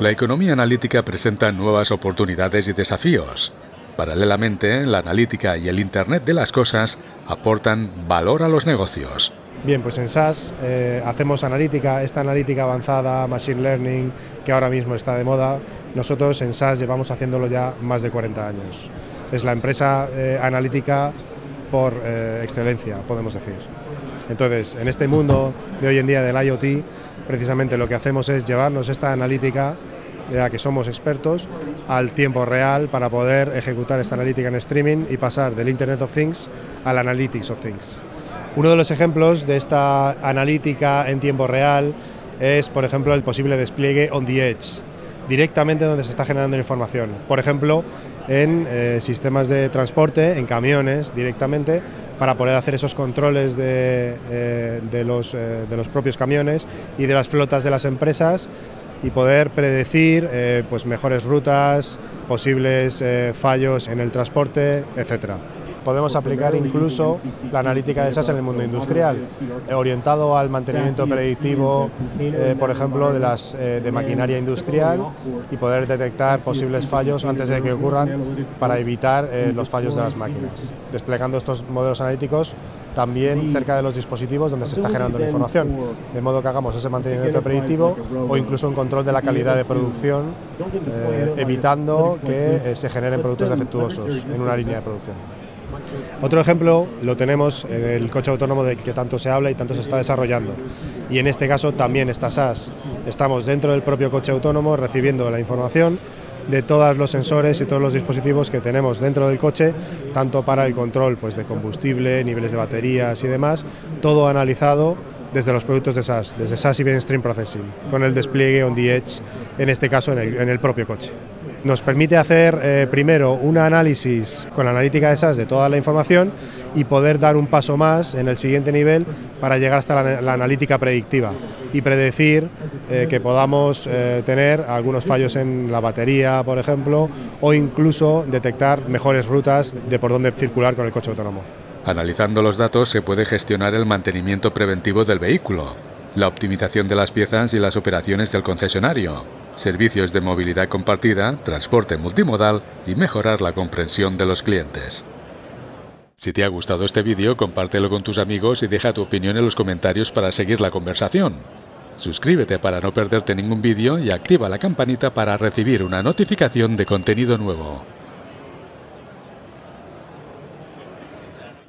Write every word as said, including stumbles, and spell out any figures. La economía analítica presenta nuevas oportunidades y desafíos. Paralelamente, la analítica y el Internet de las cosas aportan valor a los negocios. Bien, pues en S A S eh, hacemos analítica, esta analítica avanzada, Machine Learning, que ahora mismo está de moda. Nosotros en S A S llevamos haciéndolo ya más de cuarenta años. Es la empresa eh, analítica por eh, excelencia, podemos decir. Entonces, en este mundo de hoy en día del IoT, precisamente lo que hacemos es llevarnos esta analítica, de la que somos expertos, al tiempo real para poder ejecutar esta analítica en streaming y pasar del Internet of Things al Analytics of Things. Uno de los ejemplos de esta analítica en tiempo real es, por ejemplo, el posible despliegue on the edge, directamente donde se está generando información. Por ejemplo, en eh, sistemas de transporte, en camiones directamente, para poder hacer esos controles de, eh, de, los, eh, de los propios camiones y de las flotas de las empresas, y poder predecir eh, pues mejores rutas, posibles eh, fallos en el transporte, etcétera. Podemos aplicar incluso la analítica de S A S en el mundo industrial, eh, orientado al mantenimiento predictivo, eh, por ejemplo, de, las, eh, de maquinaria industrial, y poder detectar posibles fallos antes de que ocurran para evitar eh, los fallos de las máquinas, desplegando estos modelos analíticos también cerca de los dispositivos donde se está generando la información, de modo que hagamos ese mantenimiento predictivo o incluso un control de la calidad de producción, eh, evitando que eh, se generen productos defectuosos en una línea de producción. Otro ejemplo lo tenemos en el coche autónomo del que tanto se habla y tanto se está desarrollando, y en este caso también está S A S. Estamos dentro del propio coche autónomo recibiendo la información de todos los sensores y todos los dispositivos que tenemos dentro del coche, tanto para el control pues, de combustible, niveles de baterías y demás, todo analizado desde los productos de S A S, desde S A S Event Stream Processing, con el despliegue on the edge, en este caso en el, en el propio coche. Nos permite hacer eh, primero un análisis con la analítica de S A S de toda la información y poder dar un paso más en el siguiente nivel para llegar hasta la, la analítica predictiva y predecir eh, que podamos eh, tener algunos fallos en la batería, por ejemplo, o incluso detectar mejores rutas de por dónde circular con el coche autónomo. Analizando los datos se puede gestionar el mantenimiento preventivo del vehículo, la optimización de las piezas y las operaciones del concesionario, servicios de movilidad compartida, transporte multimodal y mejorar la comprensión de los clientes. Si te ha gustado este vídeo, compártelo con tus amigos y deja tu opinión en los comentarios para seguir la conversación. Suscríbete para no perderte ningún vídeo y activa la campanita para recibir una notificación de contenido nuevo.